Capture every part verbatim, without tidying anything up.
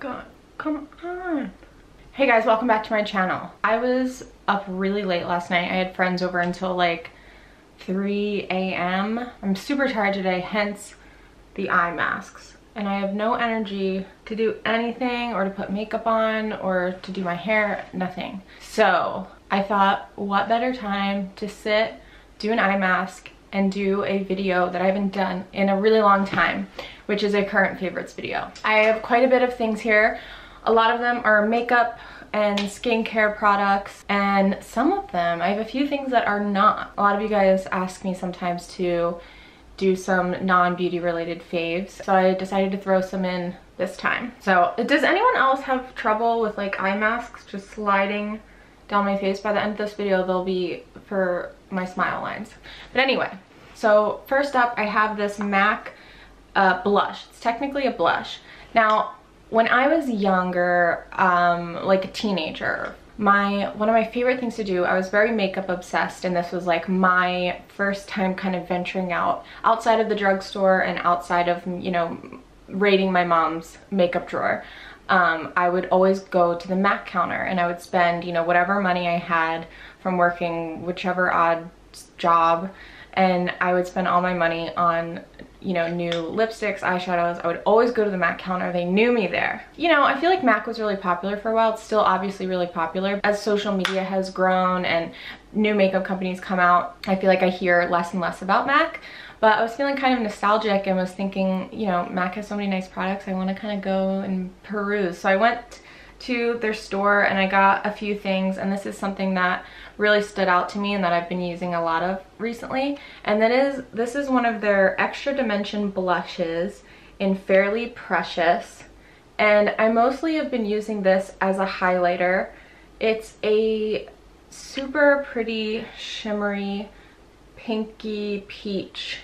god, come on. Hey guys, welcome back to my channel. I was up really late last night. I had friends over until like three A M I'm super tired today, hence the eye masks. And I have no energy to do anything or to put makeup on or to do my hair, nothing. So I thought, what better time to sit, do an eye mask, and do a video that I haven't done in a really long time, which is a current favorites video. I have quite a bit of things here. A lot of them are makeup and skincare products, and some of them, I have a few things that are not. A lot of you guys ask me sometimes to do some non-beauty related faves, so I decided to throw some in this time. So does anyone else have trouble with like eye masks just sliding down my face? By the end of this video, they'll be for my smile lines. But anyway, so first up, I have this MAC uh, blush. It's technically a blush. Now, when I was younger, um, like a teenager, my one of my favorite things to do, I was very makeup obsessed, and this was like my first time kind of venturing out outside of the drugstore and outside of, you know, raiding my mom's makeup drawer. Um, I would always go to the MAC counter and I would spend, you know, whatever money I had from working whichever odd job, and I would spend all my money on, you know, new lipsticks, eyeshadows. I would always go to the MAC counter. They knew me there. You know, I feel like MAC was really popular for a while. It's still obviously really popular. As social media has grown and new makeup companies come out, I feel like I hear less and less about MAC. But I was feeling kind of nostalgic and was thinking, you know, MAC has so many nice products. I want to kind of go and peruse. So I went to their store and I got a few things, and this is something that really stood out to me and that I've been using a lot of recently, and that is this is one of their Extra Dimension blushes in Fairly Precious, and I mostly have been using this as a highlighter. It's a super pretty shimmery pinky peach,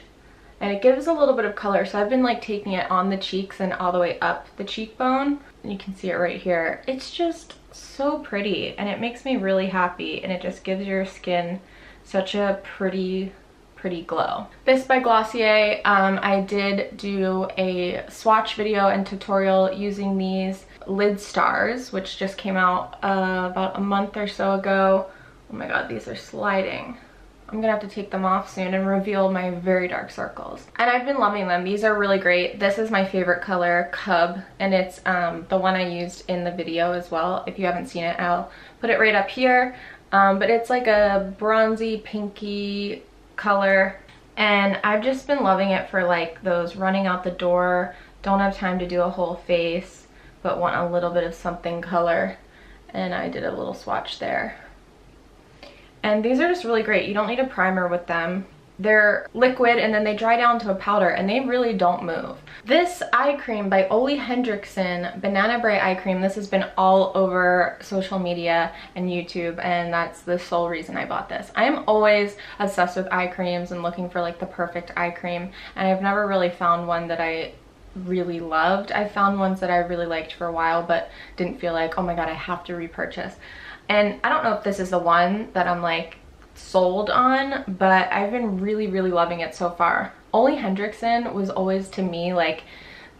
and it gives a little bit of color, so I've been like taking it on the cheeks and all the way up the cheekbone, and you can see it right here. It's just so pretty and it makes me really happy, and it just gives your skin such a pretty pretty glow. This by Glossier, um, I did do a swatch video and tutorial using these lid stars, which just came out uh, about a month or so ago. Oh my god, these are sliding. I'm gonna have to take them off soon and reveal my very dark circles. And I've been loving them. These are really great. This is my favorite color, Cub, and it's um, the one I used in the video as well. If you haven't seen it, I'll put it right up here. Um, but it's like a bronzy, pinky color, and I've just been loving it for like those running out the door, don't have time to do a whole face, but want a little bit of something color. And I did a little swatch there. And these are just really great. You don't need a primer with them. They're liquid and then they dry down to a powder, and they really don't move. This eye cream by Ole Henriksen, Banana Bray Eye Cream. This has been all over social media and YouTube, and that's the sole reason I bought this. I am always obsessed with eye creams and looking for like the perfect eye cream, and I've never really found one that I really loved. I found ones that I really liked for a while but didn't feel like, oh my god, I have to repurchase. And I don't know if this is the one that I'm like sold on, but I've been really, really loving it so far. Ole Henriksen was always to me like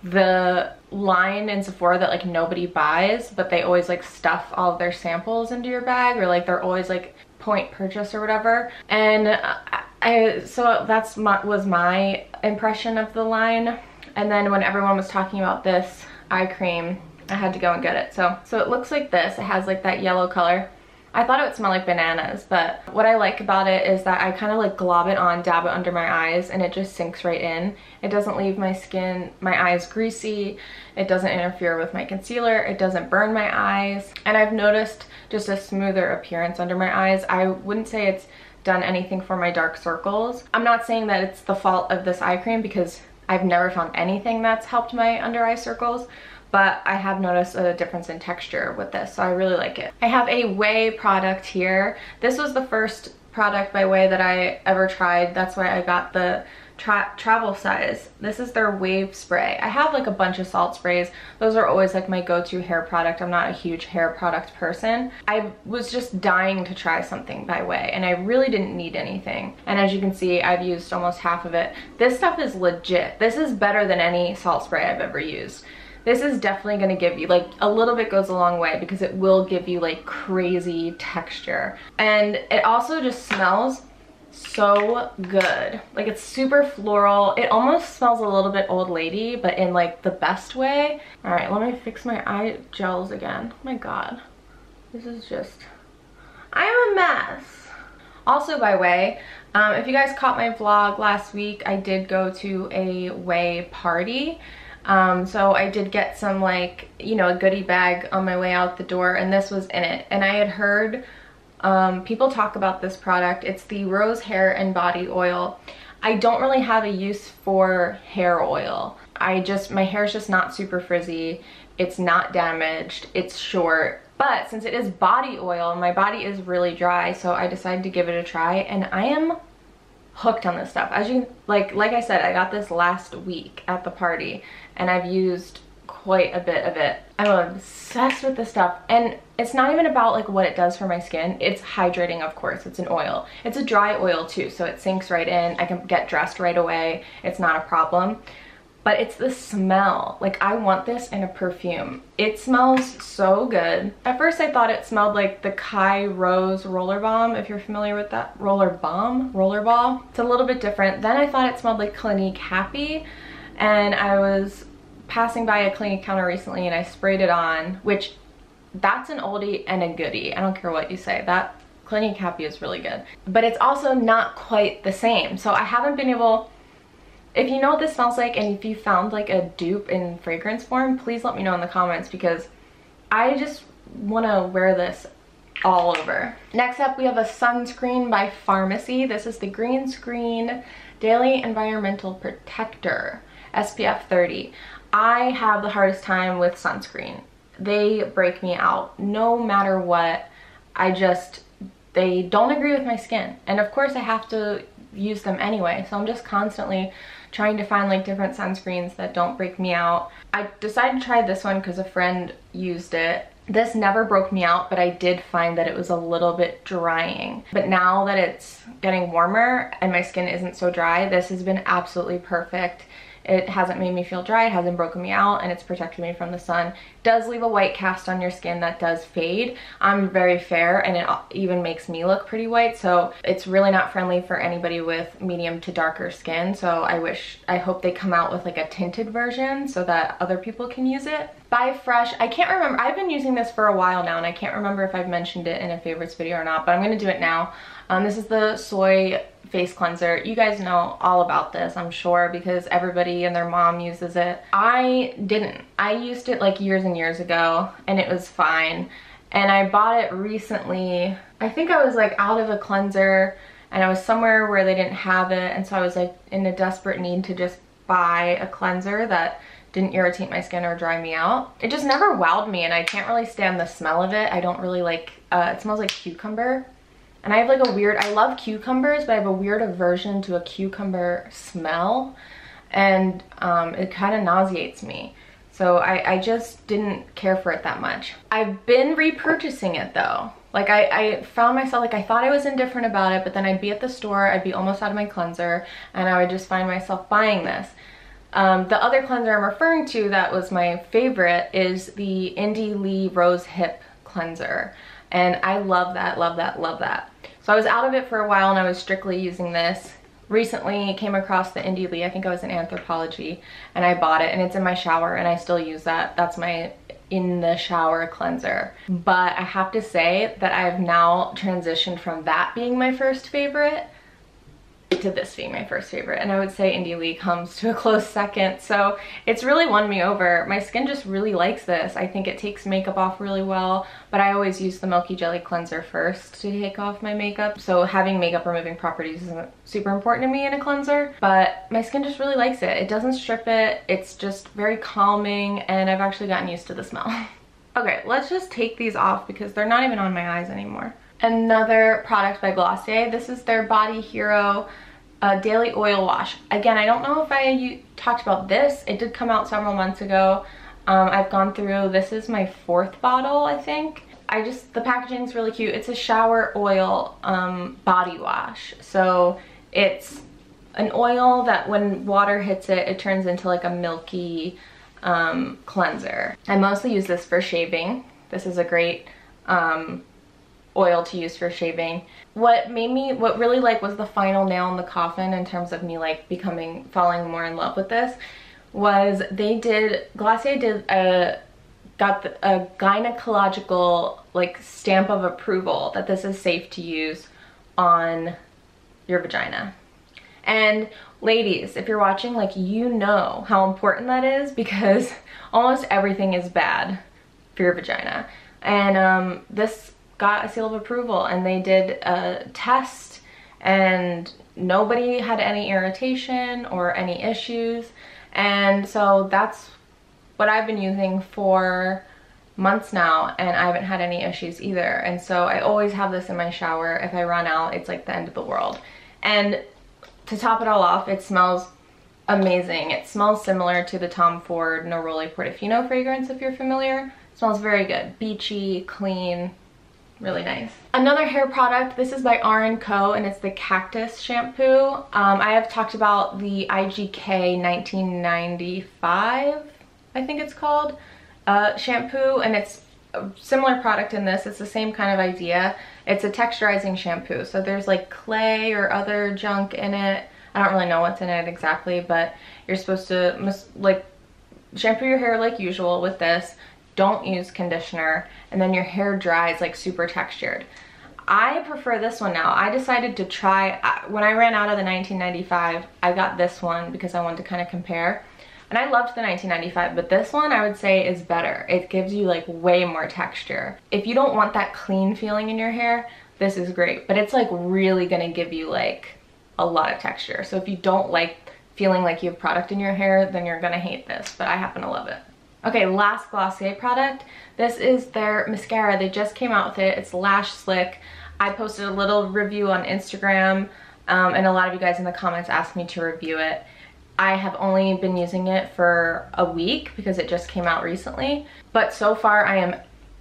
the line in Sephora that like nobody buys, but they always like stuff all of their samples into your bag, or like they're always like point purchase or whatever. And I, I so that's my, was my impression of the line. And then when everyone was talking about this eye cream, I had to go and get it. So so it looks like this. It has like that yellow color. I thought it would smell like bananas, but what I like about it is that I kind of like glob it on, dab it under my eyes, and it just sinks right in. It doesn't leave my skin, my eyes greasy. It doesn't interfere with my concealer. It doesn't burn my eyes. And I've noticed just a smoother appearance under my eyes. I wouldn't say it's done anything for my dark circles. I'm not saying that it's the fault of this eye cream, because I've never found anything that's helped my under eye circles, but I have noticed a difference in texture with this, so I really like it. I have a Ouai product here. This was the first product by Ouai that I ever tried. That's why I got the tra travel size. This is their Wave Spray. I have like a bunch of salt sprays. Those are always like my go-to hair product. I'm not a huge hair product person. I was just dying to try something by Ouai, and I really didn't need anything. And as you can see, I've used almost half of it. This stuff is legit. This is better than any salt spray I've ever used. this is definitely going to give you, like, a little bit goes a long way because it will give you like crazy texture. And it also just smells so good. Like, it's super floral. It almost smells a little bit old lady, but in like the best way. All right, let me fix my eye gels again. Oh my God, this is just, I'm a mess. Also by Ouai, um, if you guys caught my vlog last week, I did go to a Ouai party. Um, so I did get some, like, you know, a goodie bag on my way out the door, and this was in it. And I had heard um, people talk about this product. It's the Rose Hair and Body Oil. I don't really have a use for hair oil. I just, my hair's just not super frizzy. It's not damaged. It's short. But since it is body oil, my body is really dry, so I decided to give it a try, and I am hooked on this stuff. As you like like I said, I got this last week at the party, and I've used quite a bit of it. I'm obsessed with this stuff, and it's not even about like what it does for my skin. It's hydrating, of course. It's an oil. It's a dry oil too, so it sinks right in. I can get dressed right away. It's not a problem. But it's the smell. Like, I want this in a perfume. It smells so good. At first I thought it smelled like the Kai Rose Roller Balm, if you're familiar with that. Roller Balm? Roller Ball? It's a little bit different. Then I thought it smelled like Clinique Happy, and I was passing by a Clinique counter recently and I sprayed it on, which, that's an oldie and a goodie. I don't care what you say. That Clinique Happy is really good. But it's also not quite the same. So I haven't been able... If you know what this smells like, and if you found like a dupe in fragrance form, please let me know in the comments, because I just want to wear this all over. Next up, we have a sunscreen by Pharmacy. This is the Green Screen Daily Environmental Protector S P F thirty. I have the hardest time with sunscreen. They break me out no matter what. I just, they don't agree with my skin. And of course I have to use them anyway, so I'm just constantly trying to find like different sunscreens that don't break me out. I decided to try this one because a friend used it. This never broke me out, but I did find that it was a little bit drying. But now that it's getting warmer and my skin isn't so dry, this has been absolutely perfect. It hasn't made me feel dry, it hasn't broken me out, and it's protected me from the sun. It does leave a white cast on your skin that does fade. I'm very fair, and it even makes me look pretty white, so it's really not friendly for anybody with medium to darker skin. So I wish, I hope they come out with like a tinted version so that other people can use it. By Fresh, I can't remember, I've been using this for a while now, and I can't remember if I've mentioned it in a favorites video or not, but I'm gonna do it now. Um, this is the soy face cleanser. You guys know all about this, I'm sure, because everybody and their mom uses it. I didn't. I used it like years and years ago, and it was fine. And I bought it recently. I think I was like out of a cleanser, and I was somewhere where they didn't have it, and so I was like in a desperate need to just buy a cleanser that didn't irritate my skin or dry me out. It just never wowed me, and I can't really stand the smell of it. I don't really like, uh, it smells like cucumber. And I have like a weird, I love cucumbers, but I have a weird aversion to a cucumber smell, and um, it kind of nauseates me. So I, I just didn't care for it that much. I've been repurchasing it though. Like I, I found myself, like I thought I was indifferent about it, but then I'd be at the store, I'd be almost out of my cleanser, and I would just find myself buying this. Um, the other cleanser I'm referring to that was my favorite is the Indie Lee Rose Hip Cleanser. And I love that, love that, love that. So I was out of it for a while, and I was strictly using this. Recently came across the Indie Lee, I think I was in Anthropologie, and I bought it, and it's in my shower, and I still use that. That's my in the shower cleanser. But I have to say that I've now transitioned from that being my first favorite to this being my first favorite, and I would say Indie Lee comes to a close second. So it's really won me over. My skin just really likes this. I think it takes makeup off really well, but I always use the Milky Jelly Cleanser first to take off my makeup, so having makeup removing properties isn't super important to me in a cleanser, but my skin just really likes it. It doesn't strip it, it's just very calming, and I've actually gotten used to the smell. Okay, let's just take these off because they're not even on my eyes anymore. Another product by Glossier. This is their Body Hero uh, Daily Oil Wash. Again, I don't know if I you, talked about this. It did come out several months ago. Um, I've gone through, this is my fourth bottle, I think. I just, the packaging's really cute. It's a shower oil um, body wash. So it's an oil that when water hits it, it turns into like a milky um, cleanser. I mostly use this for shaving. This is a great um, oil to use for shaving. What made me, what really like was the final nail in the coffin in terms of me like becoming, falling more in love with this, was they did, Glossier did a, got the, a gynecological like stamp of approval that this is safe to use on your vagina. And ladies, if you're watching, like, you know how important that is, because almost everything is bad for your vagina. And um, this got a seal of approval, and they did a test, and nobody had any irritation or any issues. And so that's what I've been using for months now, and I haven't had any issues either. And so I always have this in my shower. If I run out, it's like the end of the world. And to top it all off, it smells amazing. It smells similar to the Tom Ford Neroli Portofino fragrance, if you're familiar. It smells very good. Beachy, clean, really nice. Another hair product, this is by R and Co, and it's the Cactus Shampoo. Um, I have talked about the I G K nineteen ninety-five, I think it's called, uh, shampoo, and it's a similar product in this. It's the same kind of idea. It's a texturizing shampoo, so there's like clay or other junk in it. I don't really know what's in it exactly, but you're supposed to like shampoo your hair like usual with this. Don't use conditioner, and then your hair dries like super textured. I prefer this one now. I decided to try, when I ran out of the nineteen ninety-five, I got this one because I wanted to kind of compare. And I loved the nineteen ninety-five, but this one I would say is better. It gives you like way more texture. If you don't want that clean feeling in your hair, this is great, but it's like really gonna give you like a lot of texture. So if you don't like feeling like you have product in your hair, then you're gonna hate this, but I happen to love it. Okay, last Glossier product. This is their mascara. They just came out with it. It's Lash Slick. I posted a little review on Instagram, um, and a lot of you guys in the comments asked me to review it. I have only been using it for a week because it just came out recently, but so far I am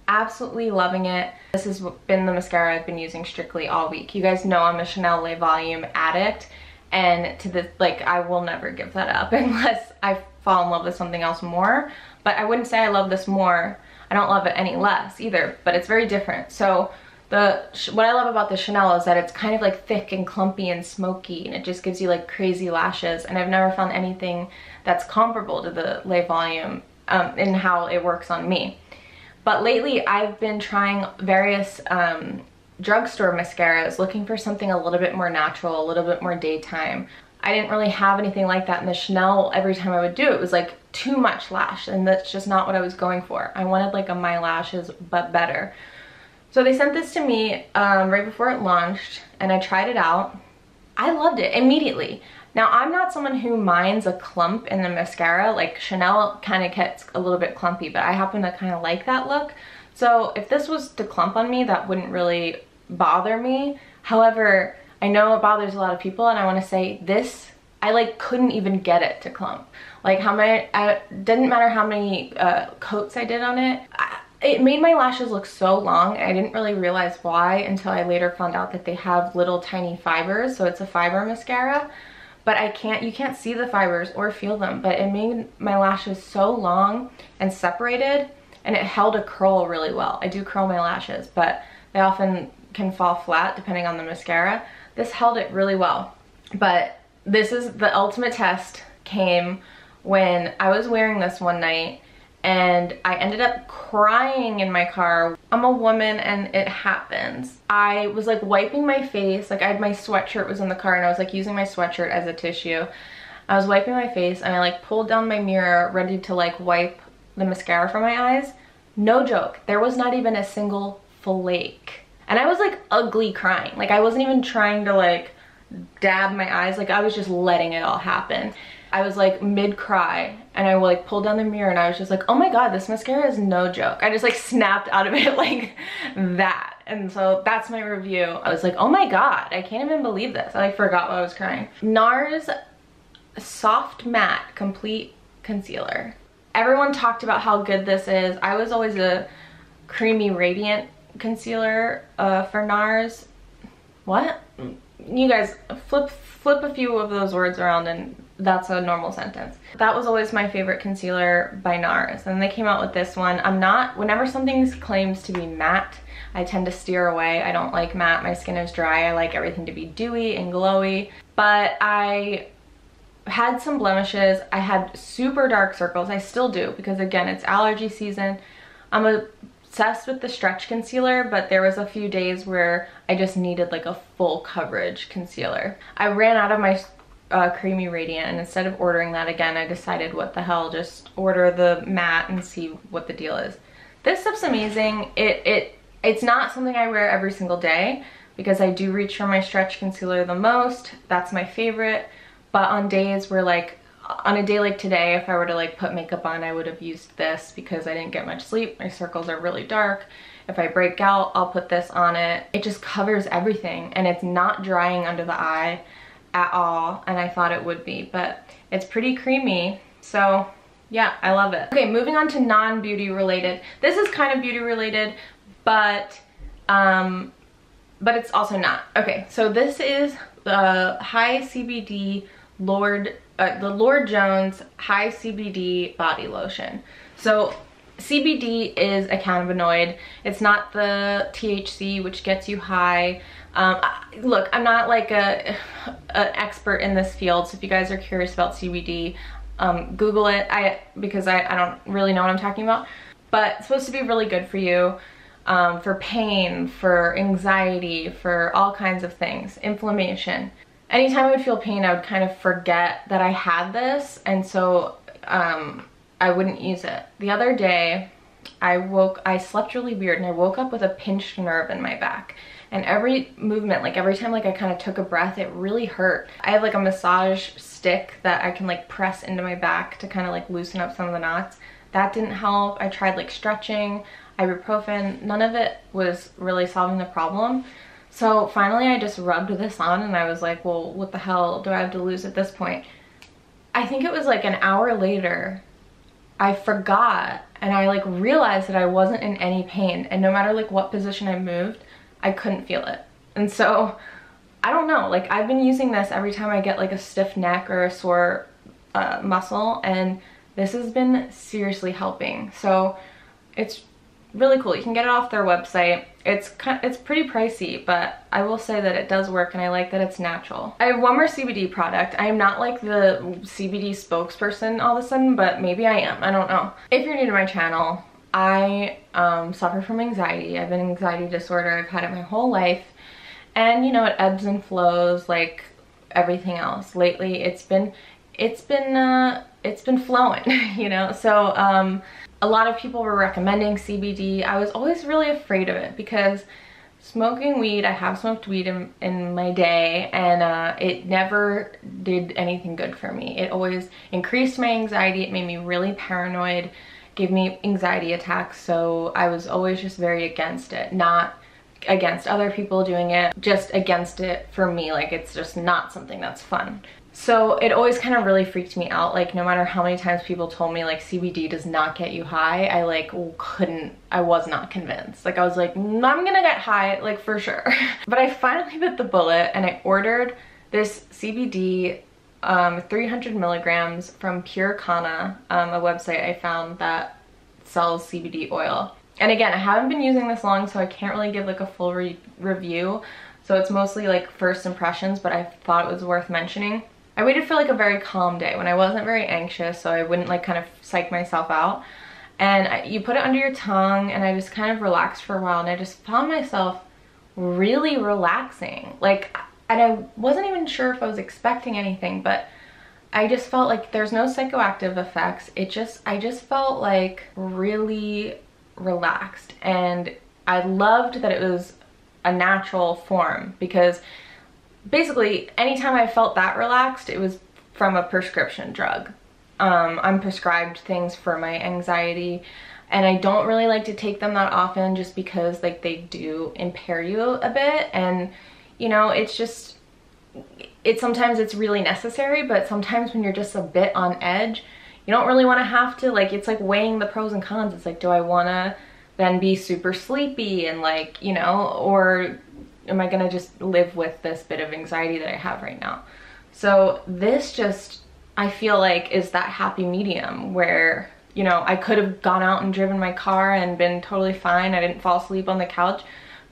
absolutely loving it. This has been the mascara I've been using strictly all week. You guys know I'm a Chanel Ouai Volume addict, and to this, like, I will never give that up unless I fall in love with something else more, but I wouldn't say I love this more. I don't love it any less either, but it's very different. So the what I love about the Chanel is that it's kind of like thick and clumpy and smoky, and it just gives you like crazy lashes, and I've never found anything that's comparable to the Ouai Volume um, in how it works on me. But lately I've been trying various um, drugstore mascaras, looking for something a little bit more natural, a little bit more daytime. I didn't really have anything like that in the Chanel. Every time I would do it, it was like too much lash, and that's just not what I was going for. I wanted like a My Lashes but better. So they sent this to me um, right before it launched, and I tried it out. I loved it immediately. Now, I'm not someone who minds a clump in the mascara. Like, Chanel kind of gets a little bit clumpy, but I happen to kind of like that look. So if this was to clump on me, that wouldn't really bother me. However, I know it bothers a lot of people, and I want to say this, I like couldn't even get it to clump. Like, how many, I didn't matter how many uh, coats I did on it. I, It made my lashes look so long, and I didn't really realize why until I later found out that they have little tiny fibers, so it's a fiber mascara, but I can't, you can't see the fibers or feel them, but it made my lashes so long and separated, and it held a curl really well. I do curl my lashes, but they often can fall flat depending on the mascara. This held it really well, but this is the ultimate test came when I was wearing this one night, and I ended up crying in my car. I'm a woman, and it happens. I was like wiping my face, like I had my sweatshirt was in the car, and I was like using my sweatshirt as a tissue. I was wiping my face, and I like pulled down my mirror ready to like wipe the mascara from my eyes. No joke, there was not even a single flake. And I was like ugly crying. Like, I wasn't even trying to like dab my eyes, like I was just letting it all happen. I was like mid-cry, and I like pulled down the mirror, and I was just like, oh my god, this mascara is no joke. I just like snapped out of it like that. And so that's my review. I was like, oh my god, I can't even believe this. I like forgot why I was crying. NARS Soft Matte Complete Concealer. Everyone talked about how good this is. I was always a creamy radiant concealer uh, for NARS. What? you guys flip flip a few of those words around and that's a normal sentence. That was always my favorite concealer by NARS, and they came out with this one. I'm not, whenever something claims to be matte, I tend to steer away. I don't like matte. My skin is dry. I like everything to be dewy and glowy. But I had some blemishes. I had super dark circles. I still do, because again, it's allergy season. I'm obsessed with the stretch concealer, but there was a few days where I just needed like a full coverage concealer. I ran out of my Uh, creamy radiant, and instead of ordering that again, I decided, what the hell, just order the matte and see what the deal is. This stuff's amazing. It it it's not something I wear every single day, because I do reach for my stretch concealer the most. That's my favorite. But on days where, like on a day like today, if I were to like put makeup on, I would have used this, because I didn't get much sleep. My circles are really dark. If I break out, I'll put this on it. It just covers everything, and it's not drying under the eye at all, and I thought it would be, but it's pretty creamy, so yeah, I love it. Okay, moving on to non-beauty related. This is kind of beauty related, but um, but it's also not. Okay, so this is the high C B D Lord, uh, the Lord Jones high C B D body lotion. So C B D is a cannabinoid. It's not the T H C, which gets you high. Um, I, look, I'm not like a an expert in this field, so if you guys are curious about C B D, um, Google it, I because I, I don't really know what I'm talking about. But it's supposed to be really good for you, um, for pain, for anxiety, for all kinds of things, inflammation. Anytime I would feel pain, I would kind of forget that I had this, and so um, I wouldn't use it. The other day, I woke, I slept really weird, and I woke up with a pinched nerve in my back. And every movement, like every time like I kind of took a breath, it really hurt. I have like a massage stick that I can like press into my back to kind of like loosen up some of the knots. That didn't help. I tried like stretching, ibuprofen. None of it was really solving the problem. So finally I just rubbed this on, and I was like, well, what the hell do I have to lose at this point? I think it was like an hour later, I forgot, and I like realized that I wasn't in any pain, and no matter like what position I moved, I couldn't feel it. And so I don't know, like I've been using this every time I get like a stiff neck or a sore uh, muscle, and this has been seriously helping. So it's really cool. You can get it off their website. It's kind of, it's pretty pricey, but I will say that it does work, and I like that it's natural. I have one more C B D product. I am not like the C B D spokesperson all of a sudden, but maybe I am. I don't know. If you're new to my channel, I um, suffer from anxiety. I have an anxiety disorder. I've had it my whole life, and you know, it ebbs and flows like everything else. Lately, it's been, it's been, uh, it's been flowing, you know. So um, a lot of people were recommending C B D. I was always really afraid of it, because smoking weed, I have smoked weed in, in my day, and uh, it never did anything good for me. It always increased my anxiety. It made me really paranoid. Gave me anxiety attacks, so I was always just very against it. Not against other people doing it, just against it for me. Like, it's just not something that's fun. So it always kind of really freaked me out. Like, no matter how many times people told me like C B D does not get you high, I like couldn't, I was not convinced. Like, I was like, I'm gonna get high, like for sure. But I finally bit the bullet, and I ordered this C B D Um, three hundred milligrams from Pure Kana, um, a website I found that sells C B D oil. And again, I haven't been using this long, so I can't really give like a full re review. So it's mostly like first impressions, but I thought it was worth mentioning. I waited for like a very calm day when I wasn't very anxious, so I wouldn't like kind of psych myself out. And I, you put it under your tongue, and I just kind of relaxed for a while, and I just found myself really relaxing. Like, and I wasn't even sure if I was expecting anything, but I just felt like there's no psychoactive effects. It just, I just felt like really relaxed. And I loved that it was a natural form, because basically anytime I felt that relaxed, it was from a prescription drug. Um, I'm prescribed things for my anxiety, and I don't really like to take them that often, just because like they do impair you a bit, and you know, it's just, it sometimes it's really necessary, but sometimes when you're just a bit on edge, you don't really want to have to, like, it's like weighing the pros and cons. It's like, do I want to then be super sleepy and like, you know, or am I gonna just live with this bit of anxiety that I have right now? So this just, I feel like, is that happy medium where, you know, I could have gone out and driven my car and been totally fine. I didn't fall asleep on the couch,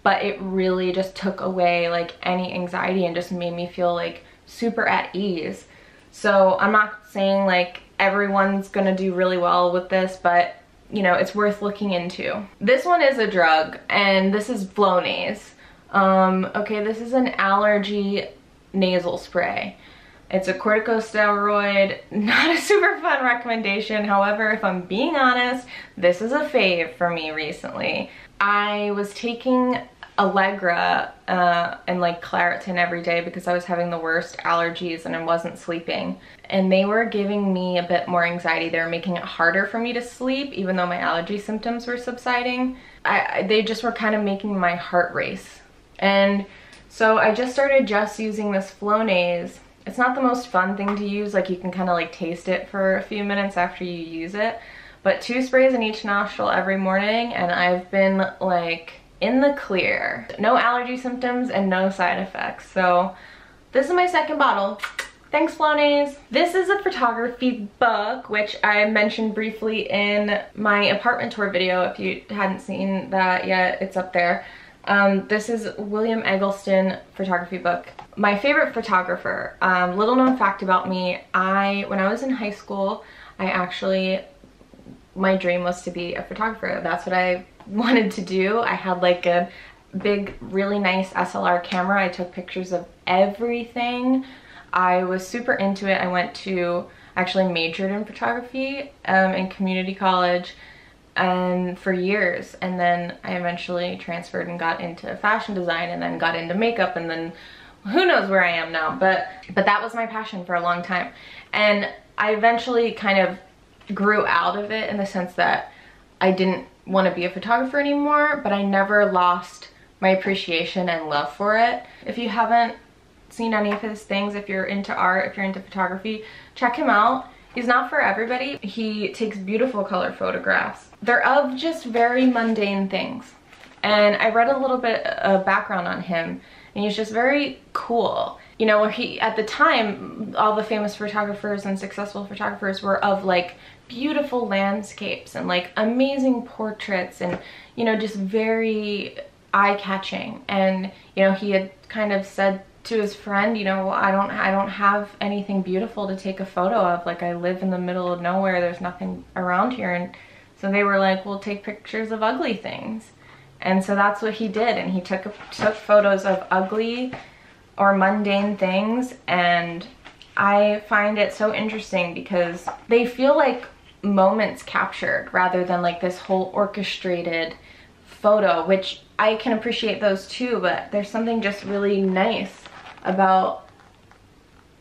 but it really just took away like any anxiety and just made me feel like super at ease. So I'm not saying like everyone's gonna do really well with this, but you know, it's worth looking into. This one is a drug, and this is Flonase. Um, okay, this is an allergy nasal spray. It's a corticosteroid, not a super fun recommendation. However, if I'm being honest, this is a fave for me recently. I was taking Allegra uh, and like Claritin every day because I was having the worst allergies and I wasn't sleeping. And they were giving me a bit more anxiety. They were making it harder for me to sleep even though my allergy symptoms were subsiding. I, I, they just were kind of making my heart race. And so I just started just using this Flonase. It's not the most fun thing to use, like you can kind of like taste it for a few minutes after you use it. But two sprays in each nostril every morning, and I've been like in the clear. No allergy symptoms and no side effects. So this is my second bottle. Thanks, Flonase. This is a photography book, which I mentioned briefly in my apartment tour video. If you hadn't seen that yet, it's up there. Um, this is William Eggleston photography book. My favorite photographer. Um, little known fact about me, I, when I was in high school, I actually, my dream was to be a photographer. That's what I wanted to do. I had like a big, really nice S L R camera. I took pictures of everything. I was super into it. I went to, actually majored in photography um, in community college and for years, and then I eventually transferred and got into fashion design and then got into makeup, and then who knows where I am now, but but that was my passion for a long time. And I eventually kind of grew out of it in the sense that I didn't want to be a photographer anymore, but I never lost my appreciation and love for it. If you haven't seen any of his things, if you're into art, if you're into photography, check him out. He's not for everybody. He takes beautiful color photographs. They're of just very mundane things. And I read a little bit of background on him, and he's just very cool. You know, he, at the time, all the famous photographers and successful photographers were of like beautiful landscapes and like amazing portraits and, you know, just very eye-catching. And, you know, he had kind of said to his friend, you know, I don't I don't have anything beautiful to take a photo of, like I live in the middle of nowhere, there's nothing around here. And so they were like, we'll take pictures of ugly things. And so that's what he did, and he took took photos of ugly or mundane things. And I find it so interesting because they feel like moments captured rather than like this whole orchestrated photo, which I can appreciate those too, but there's something just really nice about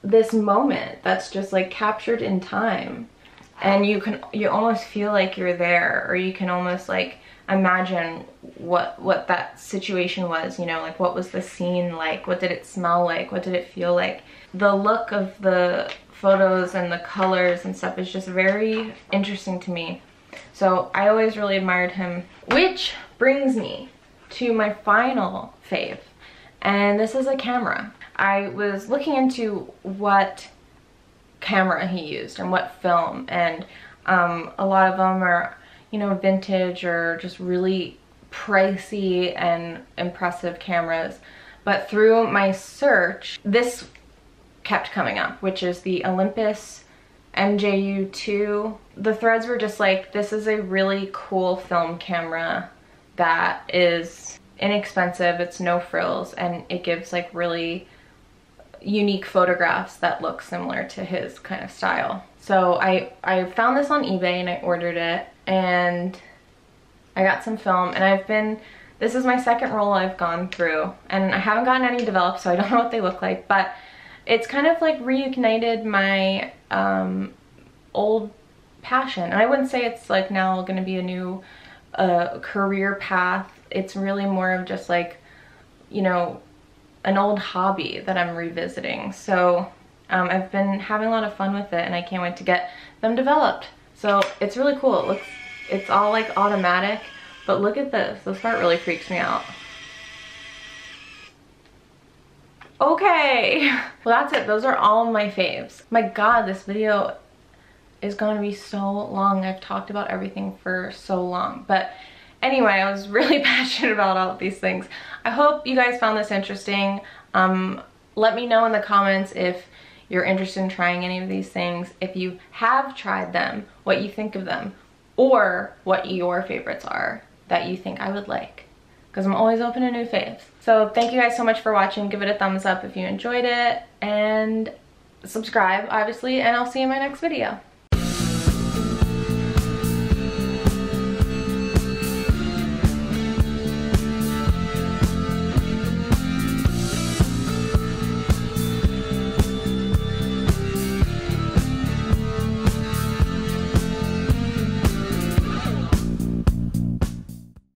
this moment that's just like captured in time, and you can you almost feel like you're there, or you can almost like imagine what what that situation was, you know, like what was the scene like, what did it smell like, what did it feel like. The look of the photos and the colors and stuff is just very interesting to me, so I always really admired him. Which brings me to my final fave, and this is a camera. I was looking into what camera he used and what film, and um, a lot of them are, you know, vintage or just really pricey and impressive cameras. But through my search, this kept coming up, which is the Olympus M J U two. The threads were just like, this is a really cool film camera that is inexpensive, it's no frills, and it gives like really unique photographs that look similar to his kind of style. So I, I found this on eBay and I ordered it, and I got some film, and I've been, this is my second roll I've gone through, and I haven't gotten any developed, so I don't know what they look like, but it's kind of like reignited my um, old passion. And I wouldn't say it's like now gonna be a new a career path. It's really more of just like, you know, an old hobby that I'm revisiting. So um, I've been having a lot of fun with it, and I can't wait to get them developed. So it's really cool. It looks, it's all like automatic, but look at this. This part really freaks me out. Okay. Well, that's it. Those are all my faves. My God, this video is going to be so long. I've talked about everything for so long. But anyway, I was really passionate about all of these things. I hope you guys found this interesting. Um, let me know in the comments if you're interested in trying any of these things, if you have tried them, what you think of them, or what your favorites are that you think I would like, because I'm always open to new faves. So thank you guys so much for watching. Give it a thumbs up if you enjoyed it, and subscribe, obviously, and I'll see you in my next video.